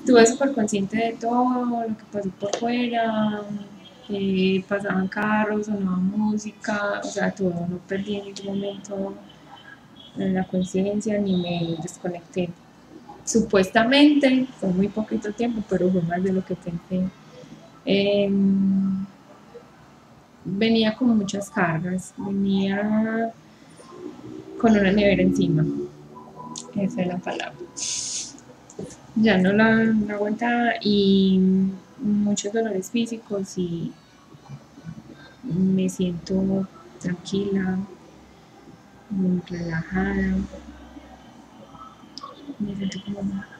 Estuve súper consciente de todo lo que pasó por fuera, pasaban carros, sonaba música, o sea, todo, no perdí en ningún momento la conciencia ni me desconecté. Supuestamente, fue muy poquito tiempo, pero fue más de lo que pensé. Venía con muchas cargas, venía con una nevera encima, esa es la palabra. Ya no la aguantaba y muchos dolores físicos y me siento tranquila, relajada, me siento como